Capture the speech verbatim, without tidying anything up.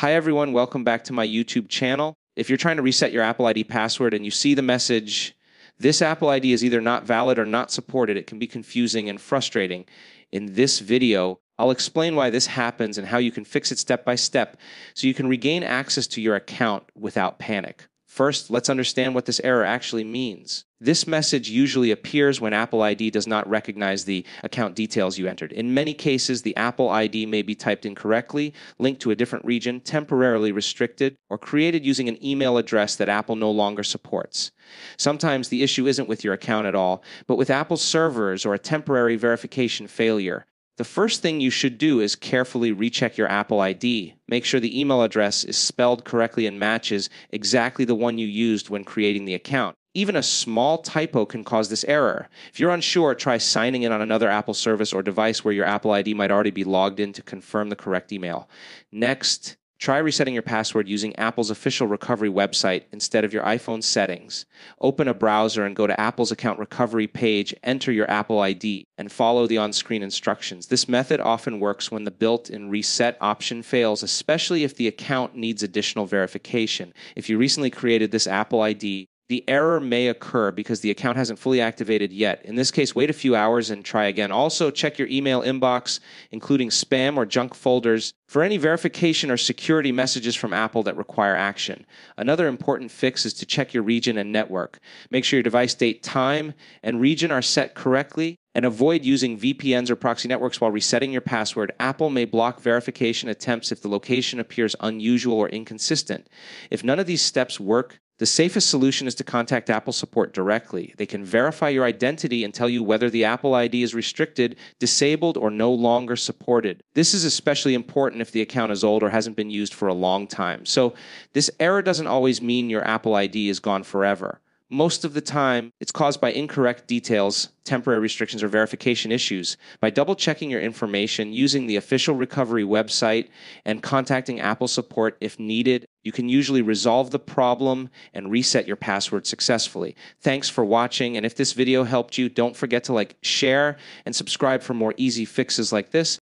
Hi everyone, welcome back to my YouTube channel. If you're trying to reset your Apple I D password and you see the message, this Apple I D is either not valid or not supported, it can be confusing and frustrating. In this video, I'll explain why this happens and how you can fix it step by step so you can regain access to your account without panic. First, let's understand what this error actually means. This message usually appears when Apple I D does not recognize the account details you entered. In many cases, the Apple I D may be typed incorrectly, linked to a different region, temporarily restricted, or created using an email address that Apple no longer supports. Sometimes the issue isn't with your account at all, but with Apple's servers or a temporary verification failure. The first thing you should do is carefully recheck your Apple I D. Make sure the email address is spelled correctly and matches exactly the one you used when creating the account. Even a small typo can cause this error. If you're unsure, try signing in on another Apple service or device where your Apple I D might already be logged in to confirm the correct email. Next, try resetting your password using Apple's official recovery website instead of your iPhone settings. Open a browser and go to Apple's account recovery page, enter your Apple I D, and follow the on-screen instructions. This method often works when the built-in reset option fails, especially if the account needs additional verification. If you recently created this Apple I D, the error may occur because the account hasn't fully activated yet. In this case, wait a few hours and try again. Also, check your email inbox, including spam or junk folders, for any verification or security messages from Apple that require action. Another important fix is to check your region and network. Make sure your device date, time, and region are set correctly, and avoid using V P Ns or proxy networks while resetting your password. Apple may block verification attempts if the location appears unusual or inconsistent. If none of these steps work, the safest solution is to contact Apple support directly. They can verify your identity and tell you whether the Apple I D is restricted, disabled, or no longer supported. This is especially important if the account is old or hasn't been used for a long time. So this error doesn't always mean your Apple I D is gone forever. Most of the time, it's caused by incorrect details, temporary restrictions, or verification issues. By double-checking your information, using the official recovery website, and contacting Apple support if needed, you can usually resolve the problem and reset your password successfully. Thanks for watching, and if this video helped you, don't forget to like, share, and subscribe for more easy fixes like this.